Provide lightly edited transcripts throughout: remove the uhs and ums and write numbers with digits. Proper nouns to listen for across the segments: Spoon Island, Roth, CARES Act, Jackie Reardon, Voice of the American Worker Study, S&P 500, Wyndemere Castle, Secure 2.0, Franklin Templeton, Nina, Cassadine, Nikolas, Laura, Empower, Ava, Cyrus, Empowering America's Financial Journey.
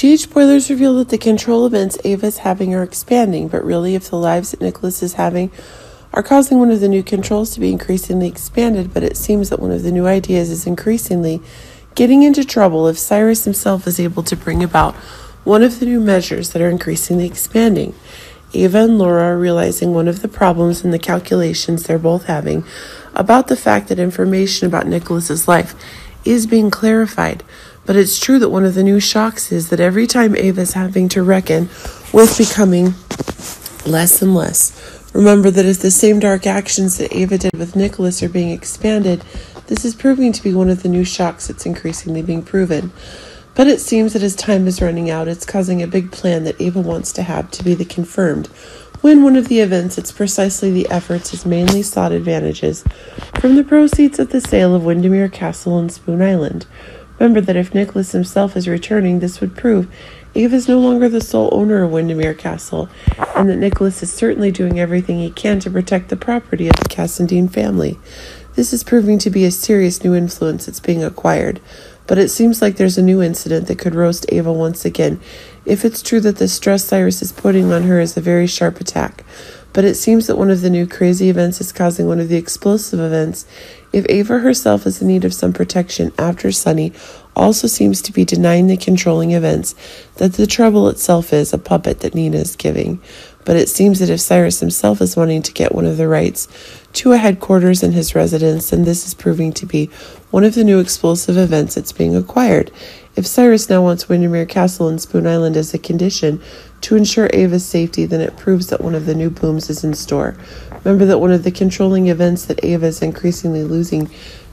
GH spoilers reveal that the control events Ava's having are expanding, but really if the lives that Nikolas is having are causing one of the new controls to be increasingly expanded, but it seems that one of the new ideas is increasingly getting into trouble if Cyrus himself is able to bring about one of the new measures that are increasingly expanding. Ava and Laura are realizing one of the problems in the calculations they're both having about the fact that information about Nikolas's life is being clarified, but it's true that one of the new shocks is that every time Ava's having to reckon with becoming less and less. Remember that if the same dark actions that Ava did with Nikolas are being expanded, this is proving to be one of the new shocks that's increasingly being proven. But it seems that as time is running out, it's causing a big plan that Ava wants to have to be the confirmed, when one of the events it's precisely the efforts is mainly sought advantages from the proceeds of the sale of Wyndemere Castle and Spoon Island. Remember that if Nikolas himself is returning, this would prove Ava is no longer the sole owner of Wyndemere Castle, and that Nikolas is certainly doing everything he can to protect the property of the Cassadine family. This is proving to be a serious new influence that's being acquired. But it seems like there's a new incident that could roast Ava once again, if it's true that the stress Cyrus is putting on her is a very sharp attack. But it seems that one of the new crazy events is causing one of the explosive events. If Ava herself is in need of some protection after Sunny also seems to be denying the controlling events, that the trouble itself is a puppet that Nina is giving. But it seems that if Cyrus himself is wanting to get one of the rights to a headquarters in his residence, then this is proving to be one of the new explosive events that's being acquired. If Cyrus now wants Wyndemere Castle and Spoon Island as a condition to ensure Ava's safety, then it proves that one of the new booms is in store. Remember that one of the controlling events that Ava is increasingly losing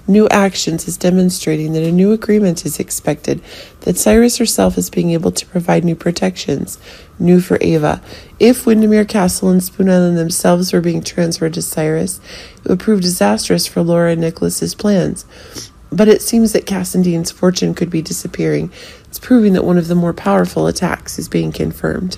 new actions is demonstrating that a new agreement is expected, that Cyrus herself is being able to provide new protections, new for Ava. If Wyndemere Castle and Spoon Island themselves were being transferred to Cyrus, it would prove disastrous for Laura and Nikolas's plans. But it seems that Cassadine's fortune could be disappearing. It's proving that one of the more powerful attacks is being confirmed.